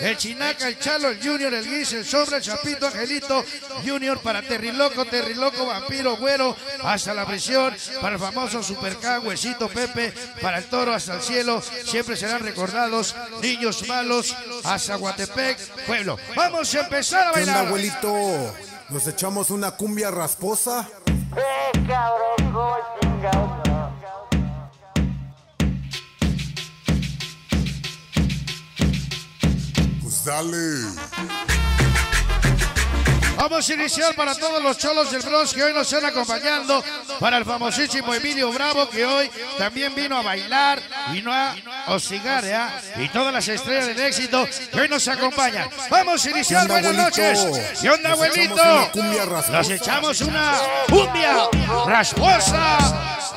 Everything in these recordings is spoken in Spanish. El Chinaca, el Chalo, el Junior, el Guis, el Sombra, el Chapito, Angelito Junior para Terriloco, Vampiro, Güero, hasta la prisión, para el famoso Supercán, Huesito, Pepe, para el Toro, hasta el cielo, siempre serán recordados, niños malos, hasta Guatepec, pueblo. Vamos a empezar a bailar. ¿Qué onda, abuelito? ¿Nos echamos una cumbia rasposa? Dale. Vamos a iniciar para todos los cholos del Bronx que hoy nos están acompañando, para el famosísimo Emilio Bravo que hoy también vino a bailar y no a hostigar, y todas las estrellas del éxito que hoy nos acompañan. Vamos a iniciar, buenas noches. ¿Qué onda, abuelito? Nos echamos una cumbia rasposa.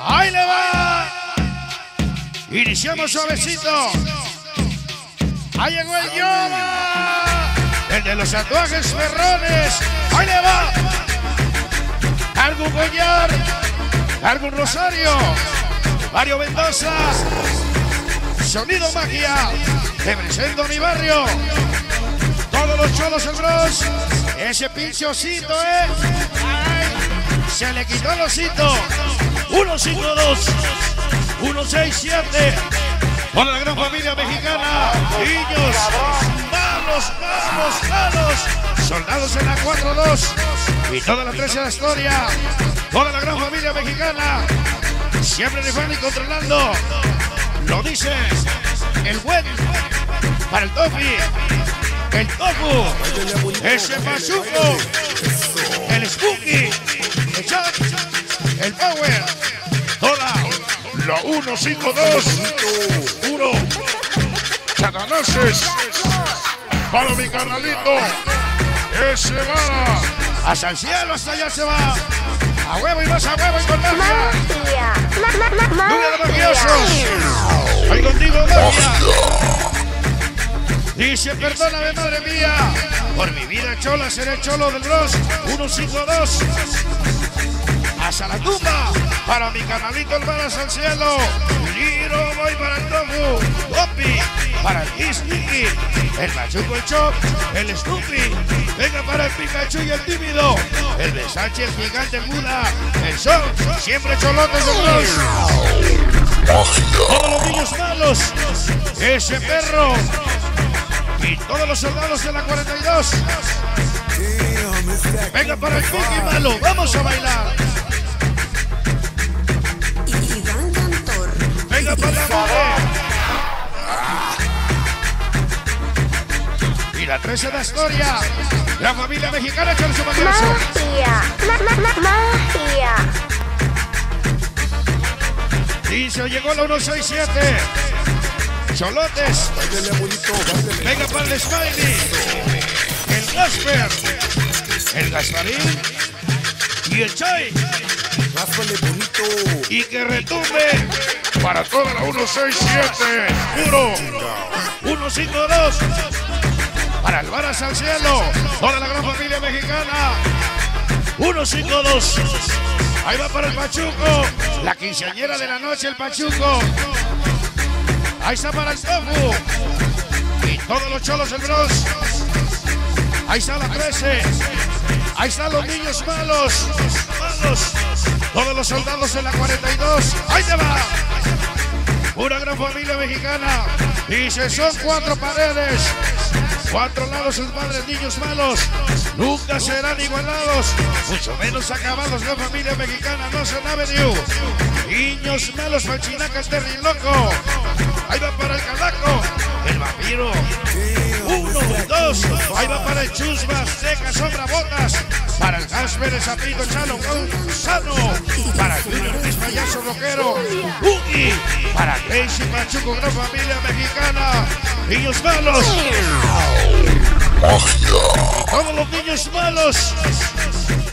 Ahí le va. Iniciamos suavecito. Ahí llegó el Yoba, el de los tatuajes perrones. Ahí le va. Cargo un collar, cargo un rosario. Mario Mendoza, Sonido Magia, te presento mi barrio. Todos los cholos del Bronx, ese pinche osito, se le quitó el osito. 152, 167. Hola, la gran familia mexicana, niños, malos, soldados en la 4-2 y toda la 13 de la historia. Hola, la gran familia mexicana, siempre rifando y controlando, lo dice el buen, para el Topi, el Topu, el Sepachuco, el Spooky, el Chat, el Power. Hola, la 152. Chatanaces, para mi carnalito, ese va, hasta el cielo, hasta allá se va, a huevo y más a huevo y con magia, ¡Luna de mafiosos! ¡Ahí contigo, magia! Dice, perdóname, madre mía, por mi vida chola, seré cholo del Bronx, 152, hasta la tumba, para mi carnalito, el mar hasta el cielo, Liro, voy para el Tofu, Topi, para el Isniki, el Machuco, el Chop, el Snoopy, venga para el Pikachu y el Tímido, el de Sánchez, el Gigante, el Buda, el Sol, siempre cholotes de Bronx. Todos los niños malos, ese perro, y todos los soldados de la 42. Venga para el Piki malo, vamos a bailar. Venga para la madre. Y la 13 de la historia. La familia mexicana con su magia. Magia. Dice, llegó la 167. Cholotes. Venga para el Smiley. El Gasper. El Gasparín. Y el Chay. Y que retumbe. Para toda la 167, puro 152, para el Varas al cielo, toda la gran familia mexicana, 152, ahí va para el Pachuco, la quinceañera de la noche, el Pachuco, ahí está para el Tofu, y todos los cholos del Bronx, ahí está la 13, ahí están los niños malos, todos los soldados en la 42, ahí te va. Una gran familia mexicana, dice, son 4 paredes, 4 lados sus padres, niños malos, nunca serán igualados, mucho menos acabados, la familia mexicana, no se Avenue, niños malos, Falchinaca, el Terriloco, ahí va para el Calaco, el Vampiro, 1, 2, ahí va para el Chusmas, Seca, Sombra, Botas, para el Jasper, el Zapito, Chalo, Sano, para el Junior, Luis, Payaso, Roquero, Ugi, para Casey, Machuco, gran familia mexicana, niños malos, todos los niños malos,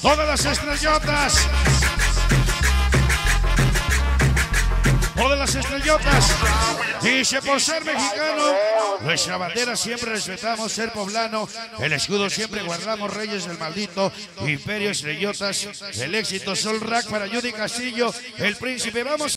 todas las estrellotas, dice, por ser mexicano, nuestra bandera siempre respetamos, ser poblano, el escudo siempre guardamos, reyes del maldito imperio, estrellotas, el éxito, Sol Rack para Judy Castillo, el príncipe, vamos.